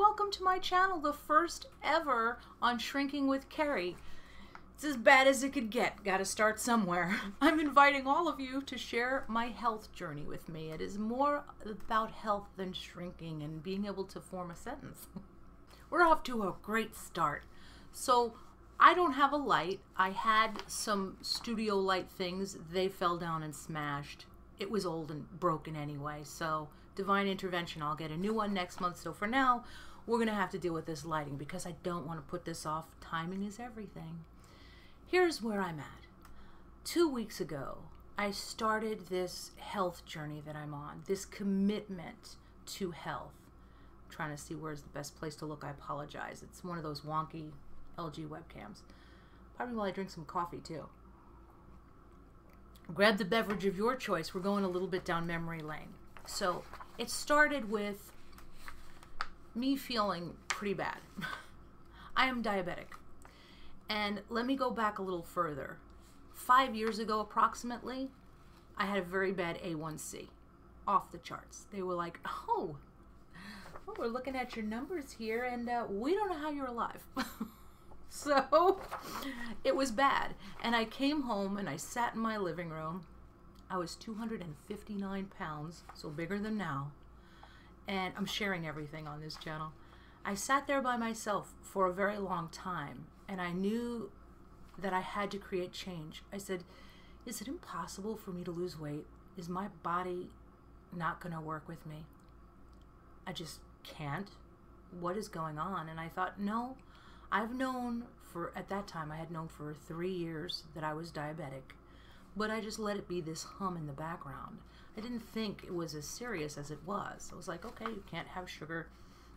welcome to my channel, the first ever on Shrinking With Kerry. It's as bad as it could get, gotta start somewhere. I'm inviting all of you to share my health journey with me. It is more about health than shrinking and being able to form a sentence. We're off to a great start. So I don't have a light. I had some studio light things. They fell down and smashed. It was old and broken anyway, so divine intervention. I'll get a new one next month. So for now, we're gonna have to deal with this lighting because I don't want to put this off. Timing is everything. Here's where I'm at. 2 weeks ago, I started this health journey that I'm on, this commitment to health. I'm trying to see where's the best place to look. I apologize. It's one of those wonky LG webcams. Probably while I drink some coffee too. Grab the beverage of your choice. We're going a little bit down memory lane. So it started with me feeling pretty bad. I am diabetic. And let me go back a little further. 5 years ago approximately, I had a very bad A1C, off the charts. They were like, oh, well, we're looking at your numbers here and we don't know how you're alive. So it was bad. And I came home and I sat in my living room. I was 259 pounds, so bigger than now. And I'm sharing everything on this channel. I sat there by myself for a very long time and I knew that I had to create change. I said, is it impossible for me to lose weight? Is my body not gonna work with me? I just can't. What is going on? And I thought, no. I've known for, at that time, I had known for 3 years that I was diabetic, but I just let it be this hum in the background. I didn't think it was as serious as it was. I was like, okay, you can't have sugar.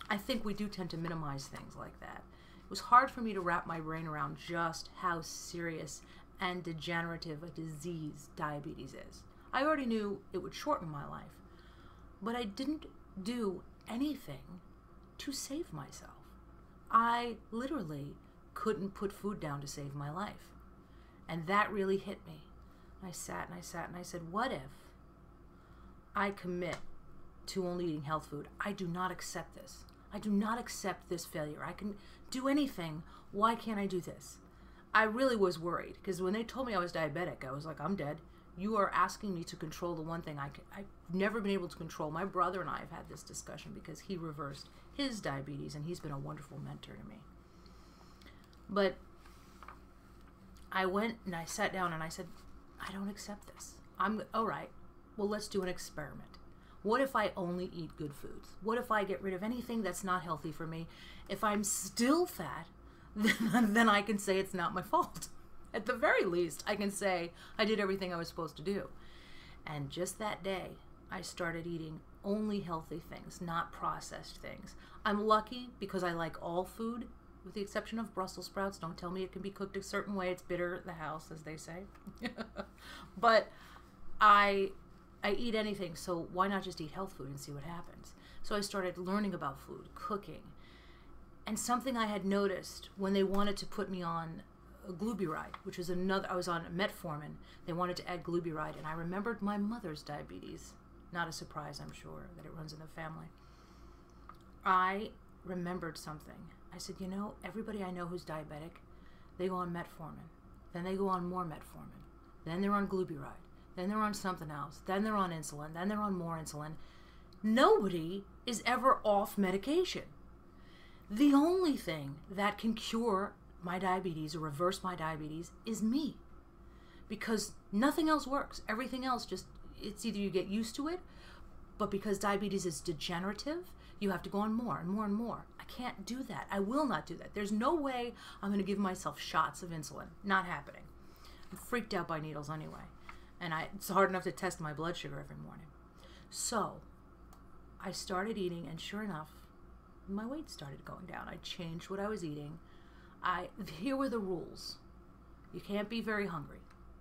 I think we do tend to minimize things like that. It was hard for me to wrap my brain around just how serious and degenerative a disease diabetes is. I already knew it would shorten my life, but I didn't do anything to save myself. I literally couldn't put food down to save my life. And that really hit me. I sat and I sat and I said, what if I commit to only eating health food? I do not accept this. I do not accept this failure. I can do anything. Why can't I do this? I really was worried because when they told me I was diabetic, I was like, I'm dead. You are asking me to control the one thing I've never been able to control. My brother and I have had this discussion because he reversed his diabetes and he's been a wonderful mentor to me. But I went and I sat down and I said, I don't accept this. All right, well, let's do an experiment. What if I only eat good foods? What if I get rid of anything that's not healthy for me? If I'm still fat, then I can say it's not my fault. At the very least, I can say I did everything I was supposed to do. And just that day, I started eating only healthy things, not processed things. I'm lucky because I like all food, with the exception of Brussels sprouts. Don't tell me it can be cooked a certain way. It's bitter at the house, as they say. But I eat anything, so why not just eat health food and see what happens? So I started learning about food, cooking. And something I had noticed when they wanted to put me on gluburide, which is another, I was on metformin. They wanted to add gluburide, and I remembered my mother's diabetes. Not a surprise, I'm sure, that it runs in the family. I remembered something. I said, you know, everybody I know who's diabetic, they go on metformin. Then they go on more metformin. Then they're on gluburide. Then they're on something else. Then they're on insulin. Then they're on more insulin. Nobody is ever off medication. The only thing that can cure my diabetes or reverse my diabetes is me, because nothing else works. Everything else just, it's either you get used to it, but because diabetes is degenerative, you have to go on more and more and more. I can't do that. I will not do that. There's no way I'm going to give myself shots of insulin. Not happening. I'm freaked out by needles anyway, and it's hard enough to test my blood sugar every morning. So I started eating, and sure enough, my weight started going down. I changed what I was eating. Here were the rules. You can't be very hungry.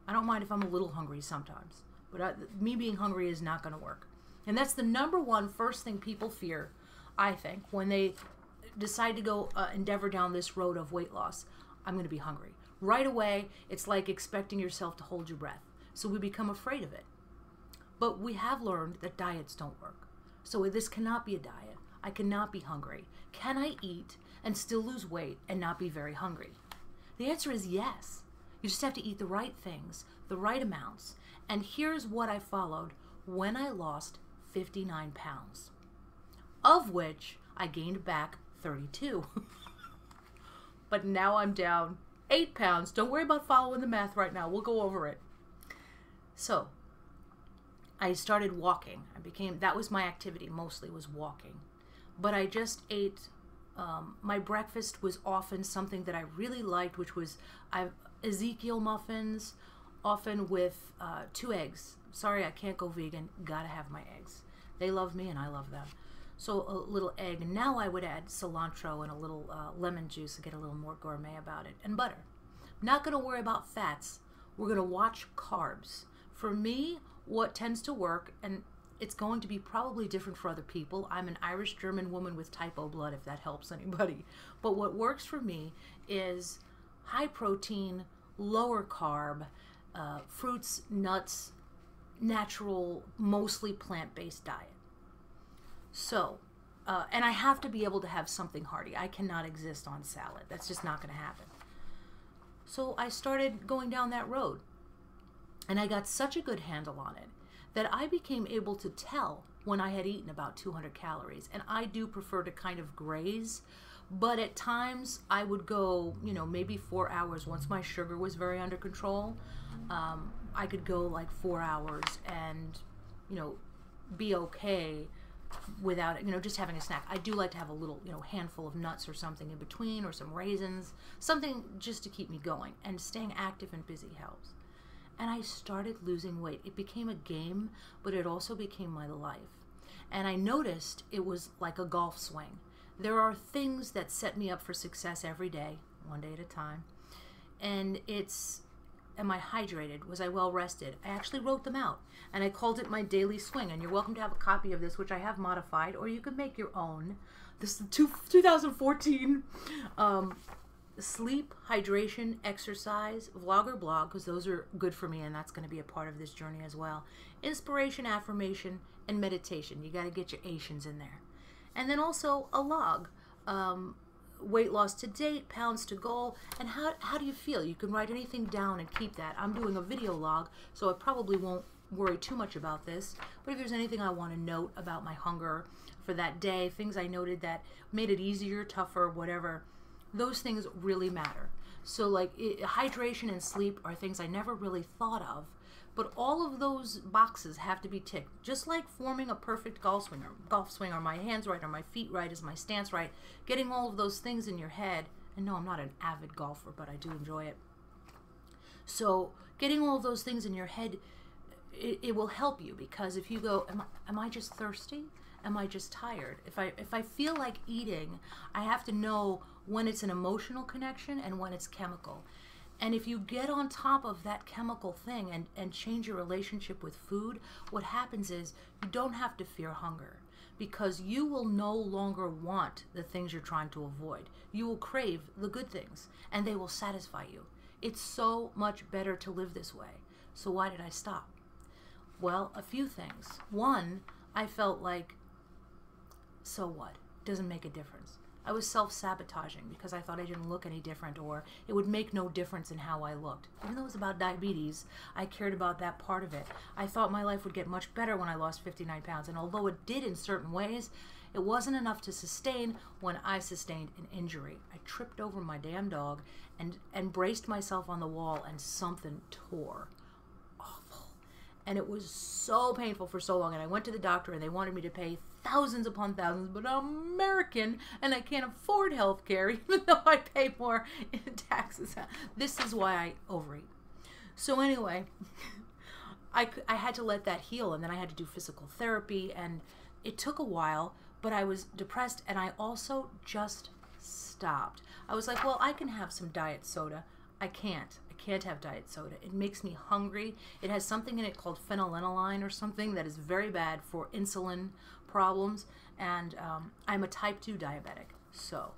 I don't mind if I'm a little hungry sometimes, but me being hungry is not going to work. And that's the number one first thing people fear, I think, when they decide to go endeavor down this road of weight loss. I'm going to be hungry. Right away, it's like expecting yourself to hold your breath. So we become afraid of it. But we have learned that diets don't work. So this cannot be a diet. I cannot be hungry. Can I eat and still lose weight and not be very hungry? The answer is yes. You just have to eat the right things, the right amounts. And here's what I followed when I lost 59 pounds, of which I gained back 32. But now I'm down 8 pounds. Don't worry about following the math right now. We'll go over it. So I started walking. That was my activity, mostly was walking. But I just ate, my breakfast was often something that I really liked, which was Ezekiel muffins, often with 2 eggs. Sorry, I can't go vegan. Gotta have my eggs. They love me and I love them. So a little egg. Now I would add cilantro and a little lemon juice to get a little more gourmet about it. And butter. Not going to worry about fats. We're going to watch carbs. For me, what tends to work, and it's going to be probably different for other people. I'm an Irish-German woman with type O blood, if that helps anybody. But what works for me is high protein, lower carb, fruits, nuts, natural, mostly plant-based diet. So, and I have to be able to have something hearty. I cannot exist on salad. That's just not going to happen. So I started going down that road. And I got such a good handle on it that I became able to tell when I had eaten about 200 calories. And I do prefer to kind of graze, but at times I would go, you know, maybe 4 hours. Once my sugar was very under control, I could go like 4 hours and, you know, be okay without, you know, just having a snack. I do like to have a little, you know, handful of nuts or something in between, or some raisins, something just to keep me going. And staying active and busy helps. And I started losing weight. It became a game, but it also became my life. And I noticed it was like a golf swing. There are things that set me up for success every day, one day at a time. And it's, am I hydrated? Was I well rested? I actually wrote them out, and I called it my daily swing. And you're welcome to have a copy of this, which I have modified, or you can make your own. This is 2014. Sleep, hydration, exercise, vlog or blog, because those are good for me, and that's going to be a part of this journey as well. Inspiration, affirmation, and meditation. You got to get your Asians in there. And then also a log. Weight loss to date, pounds to goal, and how do you feel? You can write anything down and keep that. I'm doing a video log, so I probably won't worry too much about this. But if there's anything I want to note about my hunger for that day, things I noted that made it easier, tougher, whatever, those things really matter. So like hydration and sleep are things I never really thought of, but all of those boxes have to be ticked. Just like forming a perfect golf swing, are my hands right, are my feet right, is my stance right, getting all of those things in your head. And no, I'm not an avid golfer, but I do enjoy it. So getting all of those things in your head, it will help you, because if you go, am I just thirsty? Am I just tired? If I feel like eating, I have to know when it's an emotional connection and when it's chemical. And if you get on top of that chemical thing and change your relationship with food, what happens is you don't have to fear hunger, because you will no longer want the things you're trying to avoid. You will crave the good things, and they will satisfy you. It's so much better to live this way. So why did I stop? Well, a few things. One, I felt like, so what? Doesn't make a difference. I was self-sabotaging because I thought I didn't look any different, or it would make no difference in how I looked. Even though it was about diabetes, I cared about that part of it. I thought my life would get much better when I lost 59 pounds, and although it did in certain ways, it wasn't enough to sustain when I sustained an injury. I tripped over my damn dog and braced myself on the wall, and something tore. Awful. And it was so painful for so long, and I went to the doctor, and they wanted me to pay thousands upon thousands, but I'm American and I can't afford health care, even though I pay more in taxes. This is why I overeat. So anyway, I had to let that heal, and then I had to do physical therapy, and it took a while, but I was depressed, and I also just stopped. I was like, well, I can have some diet soda. I can't. I can't have diet soda. It makes me hungry. It has something in it called phenylalanine or something that is very bad for insulin problems, and I'm a type 2 diabetic. So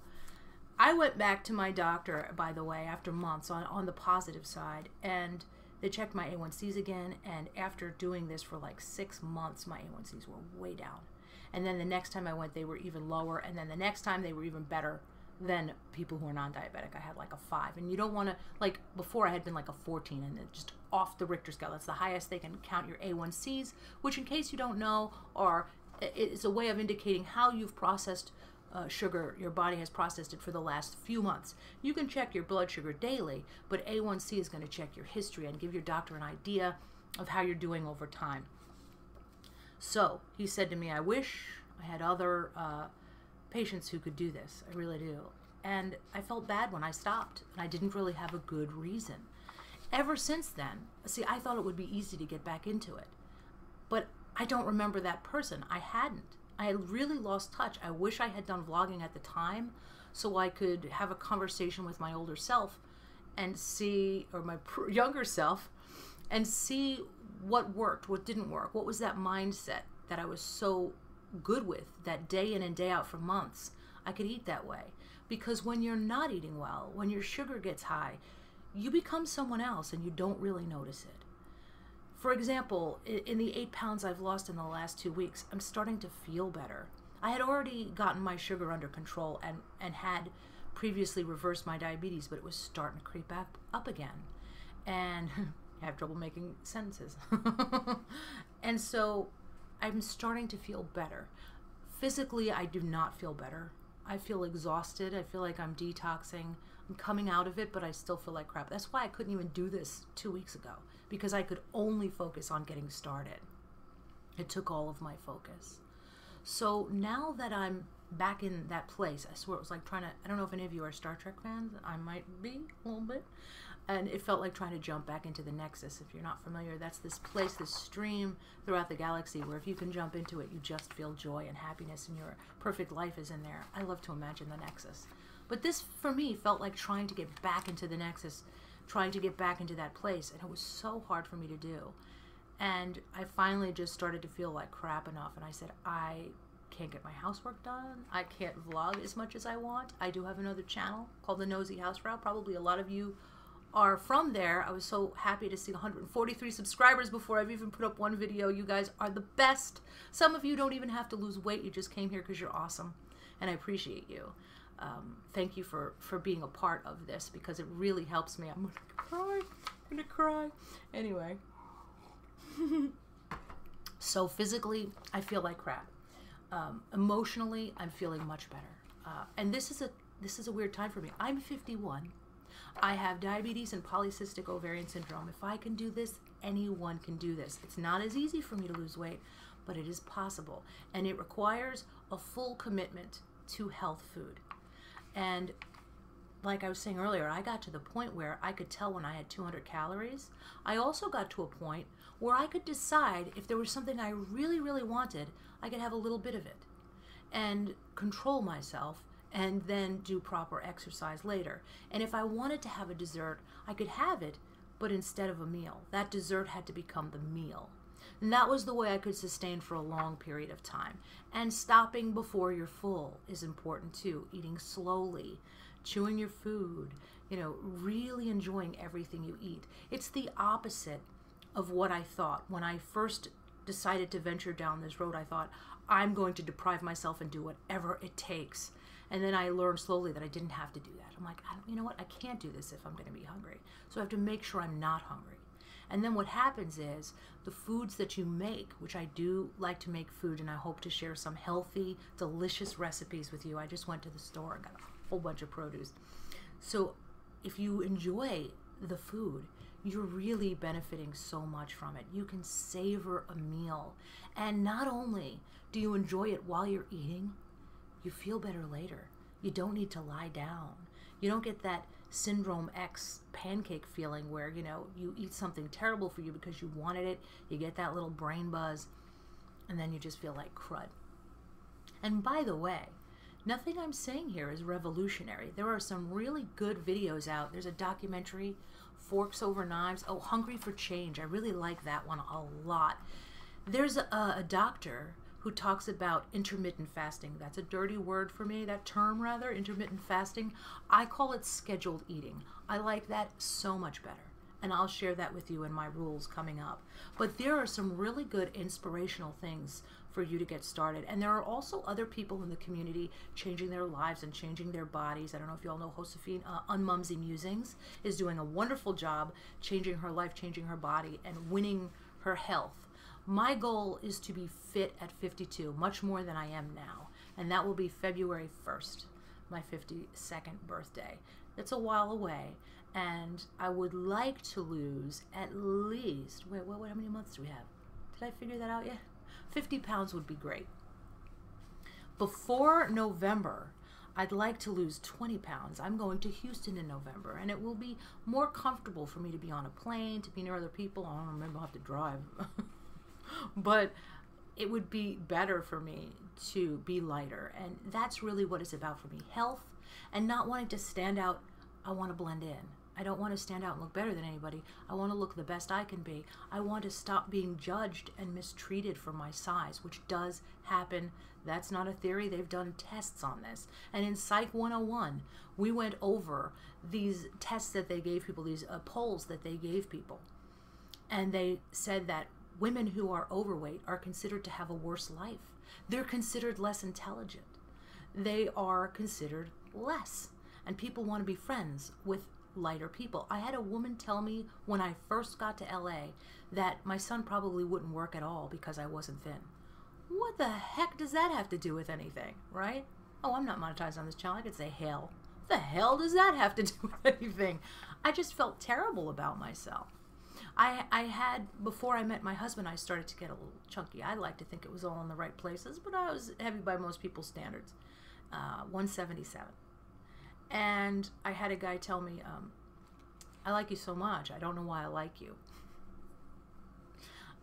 I went back to my doctor, by the way, after months on the positive side, and they checked my A1Cs again, and after doing this for like 6 months, my A1Cs were way down. And then the next time I went, they were even lower. And then the next time, they were even better than people who are non-diabetic. I had like a 5. And you don't want to, like, before I had been like a 14, and it just off the Richter scale. That's the highest they can count your A1Cs, which, in case you don't know, are, it's a way of indicating how you've processed sugar, your body has processed it for the last few months. You can check your blood sugar daily, but A1C is going to check your history and give your doctor an idea of how you're doing over time. So he said to me, I wish I had other patients who could do this. I really do. And I felt bad when I stopped, and I didn't really have a good reason. Ever since then, see, I thought it would be easy to get back into it, but I don't remember that person. I hadn't. I had really lost touch. I wish I had done vlogging at the time so I could have a conversation with my older self and see, or my younger self, and see what worked, what didn't work, what was that mindset that I was so good with, that day in and day out for months, I could eat that way. Because when you're not eating well, when your sugar gets high, you become someone else and you don't really notice it. For example, in the 8 pounds I've lost in the last 2 weeks, I'm starting to feel better. I had already gotten my sugar under control and had previously reversed my diabetes, but it was starting to creep back up again. And I have trouble making sentences. And so I'm starting to feel better. Physically, I do not feel better. I feel exhausted. I feel like I'm detoxing. I'm coming out of it, but I still feel like crap. That's why I couldn't even do this 2 weeks ago, because I could only focus on getting started. It took all of my focus. So now that I'm back in that place, I swear it was like trying to, I don't know if any of you are Star Trek fans. I might be a little bit. And it felt like trying to jump back into the Nexus. If you're not familiar, that's this place, this stream throughout the galaxy where if you can jump into it, you just feel joy and happiness and your perfect life is in there. I love to imagine the Nexus. But this, for me, felt like trying to get back into the Nexus, trying to get back into that place, and it was so hard for me to do. And I finally just started to feel like crap enough, and I said, I can't get my housework done. I can't vlog as much as I want. I do have another channel called The Nosy House Route. Probably a lot of you are from there. I was so happy to see 143 subscribers before I've even put up one video. You guys are the best. Some of you don't even have to lose weight. You just came here because you're awesome, and I appreciate you. Thank you for being a part of this, because it really helps me. I'm gonna cry. Anyway. So physically, I feel like crap. Emotionally, I'm feeling much better. And this is a weird time for me. I'm 51. I have diabetes and polycystic ovarian syndrome. If I can do this, anyone can do this. It's not as easy for me to lose weight, but it is possible. And it requires a full commitment to health food. And like I was saying earlier, I got to the point where I could tell when I had 200 calories. I also got to a point where I could decide if there was something I really, really wanted, I could have a little bit of it and control myself and then do proper exercise later. And if I wanted to have a dessert, I could have it, but instead of a meal. That dessert had to become the meal. And that was the way I could sustain for a long period of time. And stopping before you're full is important too. Eating slowly, chewing your food, you know, really enjoying everything you eat. It's the opposite of what I thought. When I first decided to venture down this road, I thought, I'm going to deprive myself and do whatever it takes. And then I learned slowly that I didn't have to do that. I'm like, you know what? I can't do this if I'm going to be hungry. So I have to make sure I'm not hungry. And then what happens is the foods that you make, which I do like to make food, and I hope to share some healthy, delicious recipes with you. I just went to the store and got a whole bunch of produce. So if you enjoy the food, you're really benefiting so much from it. You can savor a meal. And not only do you enjoy it while you're eating, you feel better later. You don't need to lie down. You don't get that Syndrome X pancake feeling where, you know, you eat something terrible for you because you wanted it, you get that little brain buzz, and then you just feel like crud. And by the way, nothing I'm saying here is revolutionary. There are some really good videos out. There's a documentary, Forks Over Knives. Oh, Hungry for Change. I really like that one a lot. There's a doctor who talks about intermittent fasting. That's a dirty word for me, that term rather, intermittent fasting. I call it scheduled eating. I like that so much better. and I'll share that with you in my rules coming up. But there are some really good inspirational things for you to get started. And there are also other people in the community changing their lives and changing their bodies. I don't know if you all know Josephine, Unmumsy Musings is doing a wonderful job changing her life, changing her body, and winning her health. My goal is to be fit at 52, much more than I am now. And that will be February 1st, my 52nd birthday. That's a while away. And I would like to lose at least, wait, how many months do we have? Did I figure that out yet? 50 pounds would be great. Before November, I'd like to lose 20 pounds. I'm going to Houston in November, and it will be more comfortable for me to be on a plane, to be near other people. I don't remember, I'll have to drive. But it would be better for me to be lighter, and that's really what it's about for me. Health and not wanting to stand out. I want to blend in. I don't want to stand out and look better than anybody. I want to look the best I can be. I want to stop being judged and mistreated for my size, which does happen. That's not a theory. They've done tests on this. And in Psych 101, we went over these tests that they gave people, these polls that they gave people. And they said that women who are overweight are considered to have a worse life. They're considered less intelligent. They are considered less. And people want to be friends with lighter people. I had a woman tell me when I first got to LA that my son probably wouldn't work at all because I wasn't thin. What the heck does that have to do with anything, right? Oh, I'm not monetized on this channel. I could say hell. The hell does that have to do with anything? I just felt terrible about myself. I had, before I met my husband, I started to get a little chunky. I like to think it was all in the right places, but I was heavy by most people's standards. 177. And I had a guy tell me, I like you so much, I don't know why I like you.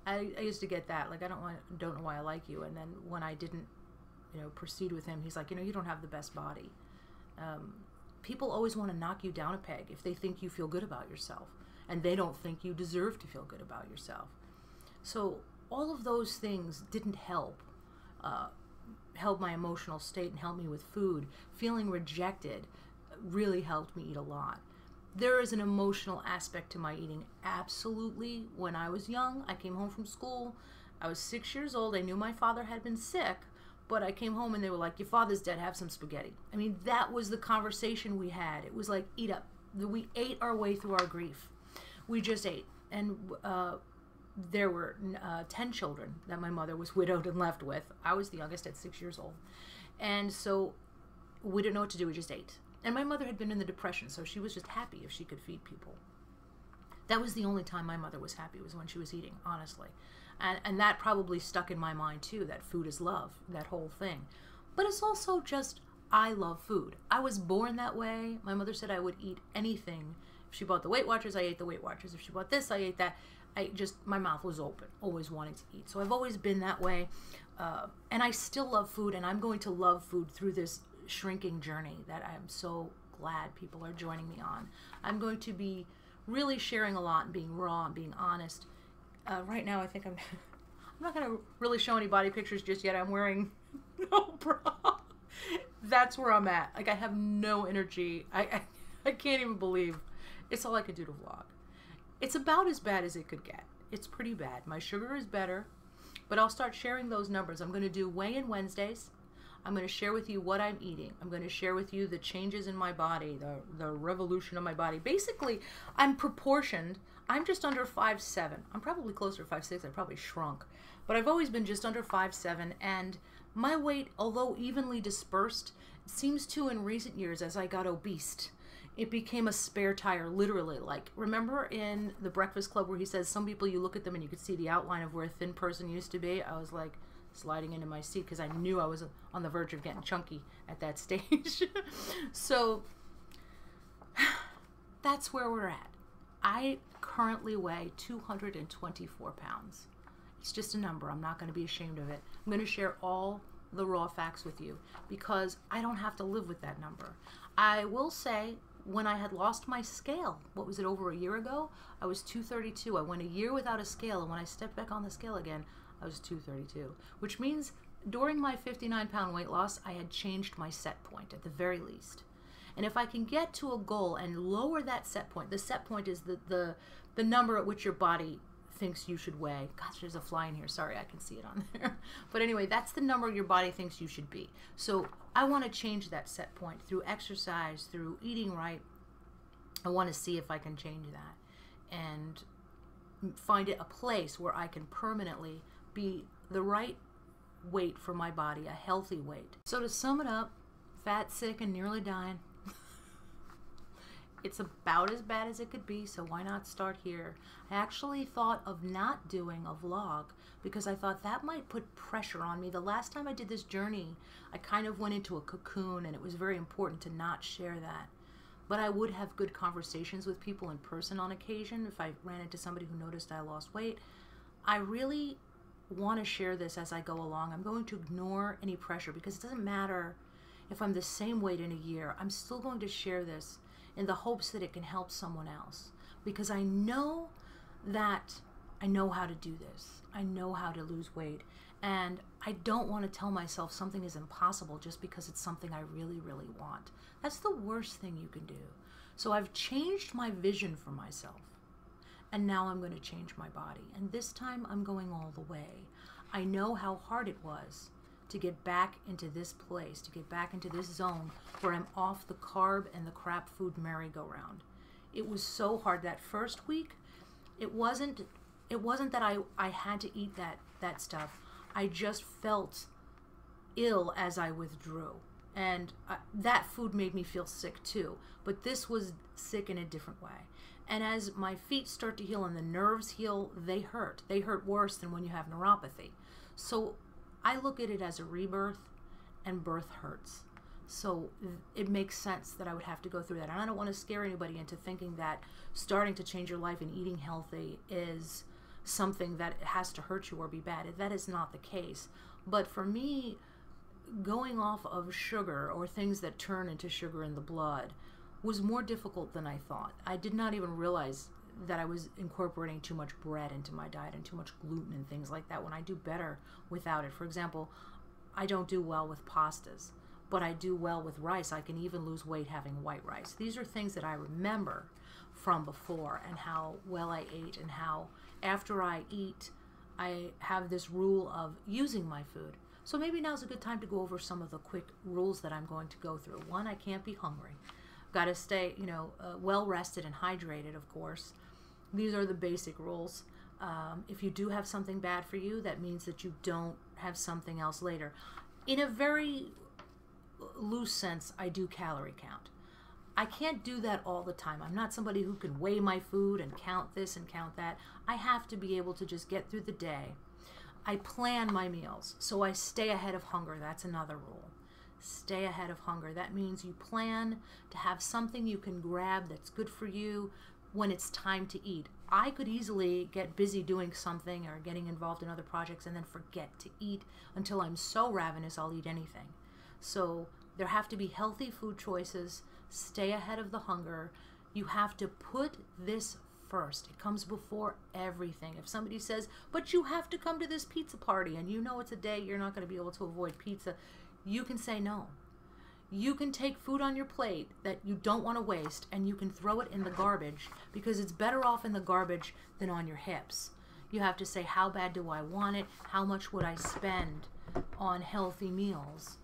I used to get that, like, I don't know why I like you. And then when I didn't, you know, proceed with him, he's like, you know, you don't have the best body. People always want to knock you down a peg if they think you feel good about yourself, and they don't think you deserve to feel good about yourself. So all of those things didn't help, help my emotional state and help me with food. Feeling rejected really helped me eat a lot. There is an emotional aspect to my eating, absolutely. When I was young, I came home from school. I was 6 years old. I knew my father had been sick, but I came home and they were like, your father's dead, have some spaghetti. I mean, that was the conversation we had. It was like, eat up. We ate our way through our grief. We just ate. And there were 10 children that my mother was widowed and left with. I was the youngest at 6 years old. And so we didn't know what to do. We just ate. And my mother had been in the Depression, so she was just happy if she could feed people. That was the only time my mother was happy, was when she was eating, honestly. And that probably stuck in my mind, too, that food is love, that whole thing. But it's also just, I love food. I was born that way. My mother said I would eat anything. If she bought the Weight Watchers, I ate the Weight Watchers. If she bought this, I ate that. I just, my mouth was open, always wanting to eat. So I've always been that way. And I still love food, and I'm going to love food through this shrinking journey that I'm so glad people are joining me on. I'm going to be really sharing a lot and being raw and being honest. Right now, I think I'm not going to really show any body pictures just yet. I'm wearing no bra. That's where I'm at. Like, I have no energy. I can't even believe it's all I can do to vlog. It's about as bad as it could get. It's pretty bad. My sugar is better, but I'll start sharing those numbers. I'm going to do Weigh in Wednesdays. I'm going to share with you what I'm eating. I'm going to share with you the changes in my body, the revolution of my body. Basically, I'm proportioned. I'm just under 5'7". I'm probably closer to 5'6". I probably shrunk. But I've always been just under 5'7", and my weight, although evenly dispersed, seems to, in recent years, as I got obese, it became a spare tire, literally. Like, remember in the Breakfast Club where he says, some people, you look at them and you could see the outline of where a thin person used to be? I was like, sliding into my seat, because I knew I was on the verge of getting chunky at that stage. So that's where we're at. I currently weigh 224 pounds. It's just a number. I'm not going to be ashamed of it. I'm going to share all the raw facts with you because I don't have to live with that number. I will say, when I had lost my scale, what was it, over a year ago? I was 232. I went a year without a scale, and when I stepped back on the scale again, I was 232, which means during my 59-pound weight loss, I had changed my set point at the very least. And if I can get to a goal and lower that set point, the set point is the number at which your body thinks you should weigh. Gosh, there's a fly in here. Sorry, I can see it on there. But anyway, that's the number your body thinks you should be. So I want to change that set point through exercise, through eating right. I want to see if I can change that and find it a place where I can permanently be the right weight for my body, a healthy weight. So to sum it up, fat, sick, and nearly dying. It's about as bad as it could be, so why not start here? I actually thought of not doing a vlog because I thought that might put pressure on me. The last time I did this journey, I kind of went into a cocoon, and it was very important to not share that. But I would have good conversations with people in person on occasion if I ran into somebody who noticed I lost weight. I really want to share this as I go along. I'm going to ignore any pressure because it doesn't matter if I'm the same weight in a year. I'm still going to share this in the hopes that it can help someone else, because I know that I know how to do this. I know how to lose weight, and I don't want to tell myself something is impossible just because it's something I really, really want. That's the worst thing you can do. So I've changed my vision for myself, and now I'm going to change my body, and this time I'm going all the way. I know how hard it was to get back into this place, to get back into this zone where I'm off the carb and the crap food merry-go-round. It was so hard that first week. It wasn't that I had to eat that stuff. I just felt ill as I withdrew, and that food made me feel sick too, but this was sick in a different way. And as my feet start to heal and the nerves heal, they hurt worse than when you have neuropathy. So I look at it as a rebirth, and birth hurts. So it makes sense that I would have to go through that. And I don't want to scare anybody into thinking that starting to change your life and eating healthy is something that has to hurt you or be bad. That is not the case. But for me, going off of sugar or things that turn into sugar in the blood was more difficult than I thought. I did not even realize that I was incorporating too much bread into my diet and too much gluten and things like that when I do better without it. For example, I don't do well with pastas, but I do well with rice. I can even lose weight having white rice. These are things that I remember from before, and how well I ate, and how after I eat, I have this rule of using my food. So maybe now's a good time to go over some of the quick rules that I'm going to go through. One, I can't be hungry. Got to stay, well rested and hydrated, of course. These are the basic rules. If you do have something bad for you, that means that you don't have something else later. In a very loose sense, I do calorie count. I can't do that all the time. I'm not somebody who can weigh my food and count this and count that. I have to be able to just get through the day. I plan my meals, so I stay ahead of hunger. That's another rule. Stay ahead of hunger. That means you plan to have something you can grab that's good for you when it's time to eat. I could easily get busy doing something or getting involved in other projects and then forget to eat until I'm so ravenous I'll eat anything. So there have to be healthy food choices. Stay ahead of the hunger. You have to put this first. It comes before everything. If somebody says, but you have to come to this pizza party, and you know it's a day you're not going to be able to avoid pizza, you can say no. You can take food on your plate that you don't want to waste, and you can throw it in the garbage, because it's better off in the garbage than on your hips. You have to say, how bad do I want it? How much would I spend on healthy meals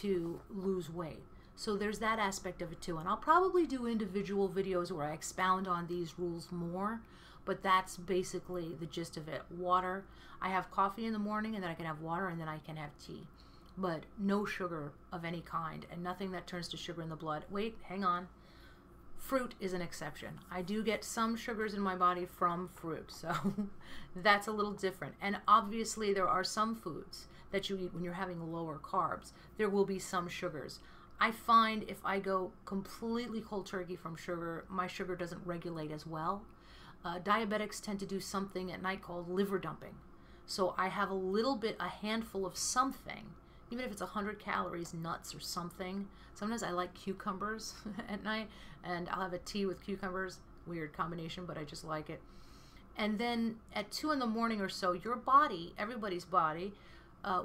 to lose weight? So there's that aspect of it too. And I'll probably do individual videos where I expound on these rules more, but that's basically the gist of it. Water. I have coffee in the morning, and then I can have water, and then I can have tea. But no sugar of any kind, and nothing that turns to sugar in the blood. Wait, hang on. Fruit is an exception. I do get some sugars in my body from fruit, so that's a little different. And obviously there are some foods that you eat when you're having lower carbs. There will be some sugars. I find if I go completely cold turkey from sugar, my sugar doesn't regulate as well. Diabetics tend to do something at night called liver dumping. So I have a handful of something, even if it's 100 calories, nuts or something. Sometimes I like cucumbers at night, and I'll have a tea with cucumbers. Weird combination, but I just like it. And then at 2 in the morning or so, your body, everybody's body,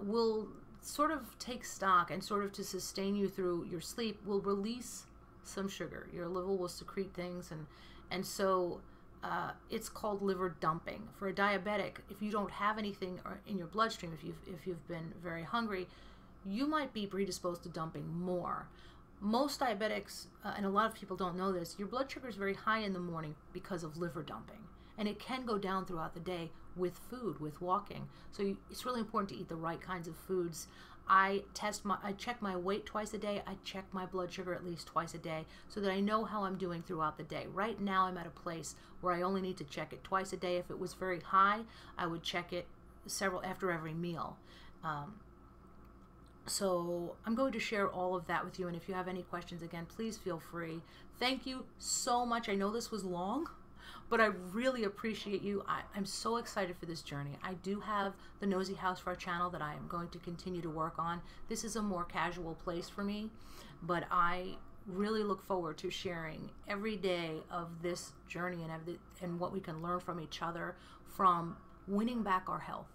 will sort of take stock, and sort of to sustain you through your sleep, will release some sugar. Your liver will secrete things, and so it's called liver dumping. For a diabetic, if you don't have anything in your bloodstream, if you've been very hungry, you might be predisposed to dumping more. Most diabetics, and a lot of people don't know this, your blood sugar is very high in the morning because of liver dumping. And it can go down throughout the day with food, with walking. So it's really important to eat the right kinds of foods. I check my weight twice a day. I check my blood sugar at least twice a day so that I know how I'm doing throughout the day. Right now I'm at a place where I only need to check it twice a day. If it was very high, I would check it after every meal. So I'm going to share all of that with you. And if you have any questions, again, please feel free. Thank you so much. I know this was long, but I really appreciate you. I'm so excited for this journey. I do have the Nosy House for our channel that I am going to continue to work on. This is a more casual place for me, but I really look forward to sharing every day of this journey and what we can learn from each other, from winning back our health,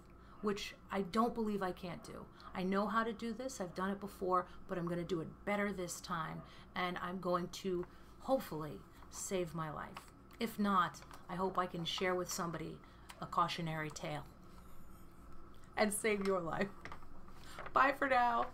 which I don't believe I can't do. I know how to do this. I've done it before, but I'm going to do it better this time, and I'm going to hopefully save my life. If not, I hope I can share with somebody a cautionary tale and save your life. Bye for now.